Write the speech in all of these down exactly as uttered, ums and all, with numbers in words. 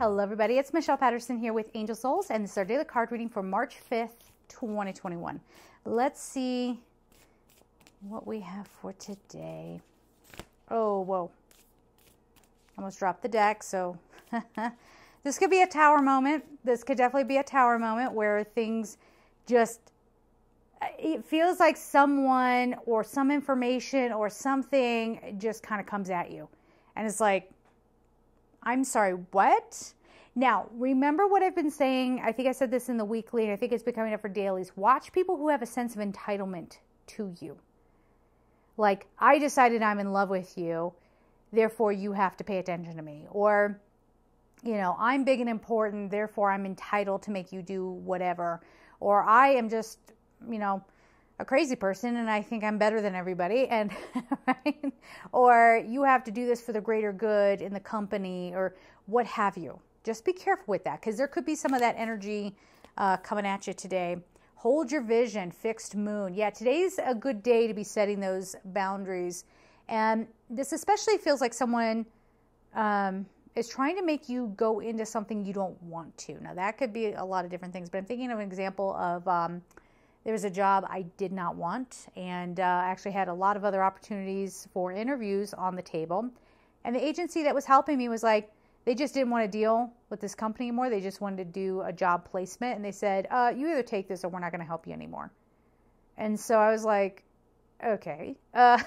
Hello everybody, it's Michelle Patterson here with Angel Souls, and this is our daily card reading for March fifth, twenty twenty-one. Let's see what we have for today. Oh, whoa. Almost dropped the deck, so this could be a tower moment. This could definitely be a tower moment where things just, it feels like someone or some information or something just kind of comes at you. And it's like, I'm sorry, what? Now, remember what I've been saying. I think I said this in the weekly, and I think it's been coming up for dailies. Watch people who have a sense of entitlement to you. Like, I decided I'm in love with you, therefore you have to pay attention to me. Or, you know, I'm big and important, therefore I'm entitled to make you do whatever. Or I am just, you know, a crazy person and I think I'm better than everybody, and right? Or you have to do this for the greater good in the company or what have you. Just be careful with that, because there could be some of that energy uh, coming at you today. Hold your vision, fixed moon. Yeah, today's a good day to be setting those boundaries. And this especially feels like someone um, is trying to make you go into something you don't want to. Now, that could be a lot of different things, but I'm thinking of an example of... Um, There was a job I did not want, and uh, actually had a lot of other opportunities for interviews on the table. And the agency that was helping me was like, they just didn't want to deal with this company anymore. They just wanted to do a job placement. And they said, uh, you either take this or we're not going to help you anymore. And so I was like, okay, uh,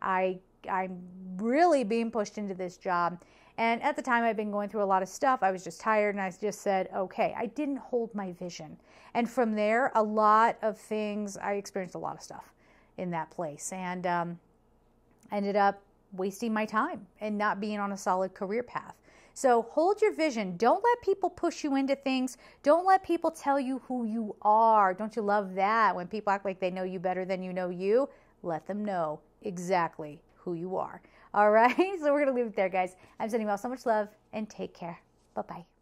I, I'm really being pushed into this job. And at the time, I'd been going through a lot of stuff. I was just tired, and I just said, okay, I didn't hold my vision. And from there, a lot of things, I experienced a lot of stuff in that place. And um, ended up wasting my time and not being on a solid career path. So hold your vision. Don't let people push you into things. Don't let people tell you who you are. Don't you love that? When people act like they know you better than you know you, let them know exactly who you are. All right, so we're going to leave it there, guys. I'm sending you all so much love, and take care. Bye-bye.